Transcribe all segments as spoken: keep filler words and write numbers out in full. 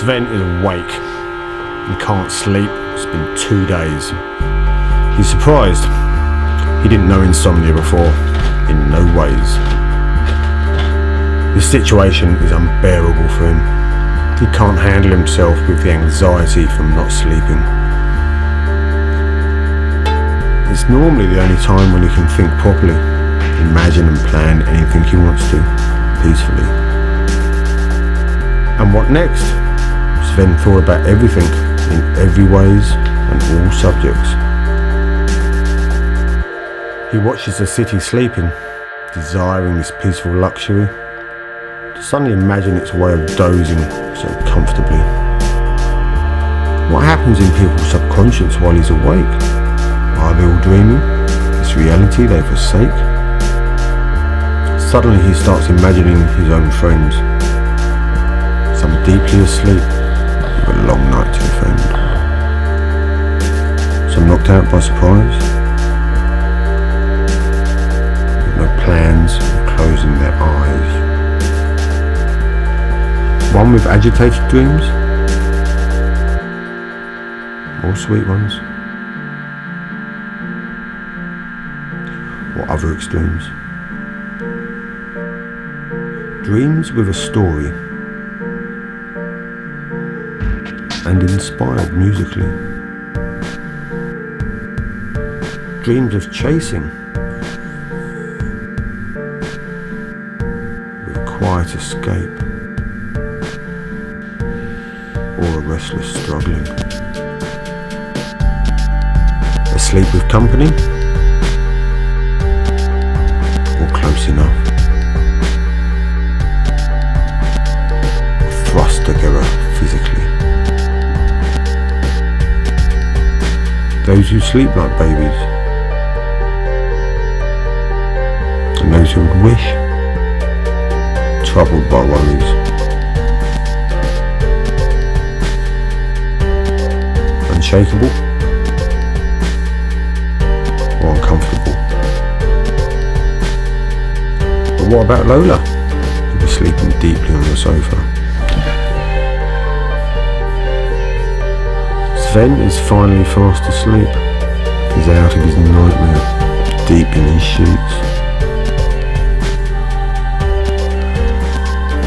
Sven is awake. He can't sleep. It's been two days. He's surprised. He didn't know insomnia before. In no ways. This situation is unbearable for him. He can't handle himself with the anxiety from not sleeping. It's normally the only time when he can think properly, imagine and plan anything he wants to, peacefully. And what next? Sven thought about everything, in every ways and all subjects. He watches the city sleeping, desiring this peaceful luxury, to suddenly imagine its way of dozing so comfortably. What happens in people's subconscious while he's awake? Are they all dreaming? Is reality they forsake? Suddenly he starts imagining his own friends, some deeply asleep with a long night to defend, some knocked out by surprise, plans of closing their eyes. One with agitated dreams, or sweet ones, or other extremes. Dreams with a story, and inspired musically. Dreams of chasing, quiet escape, or a restless struggling. Asleep with company, or close enough. Thrust together physically. Those who sleep like babies, and those who would wish, troubled by worries. Unshakable or uncomfortable. But what about Lola, who was sleeping deeply on the sofa? Sven is finally fast asleep. He's out of his nightmare, deep in his sheets.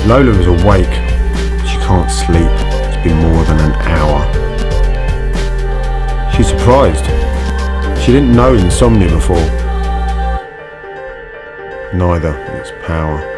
Lola is awake. She can't sleep. It's been more than an hour. She's surprised. She didn't know insomnia before. Neither its power.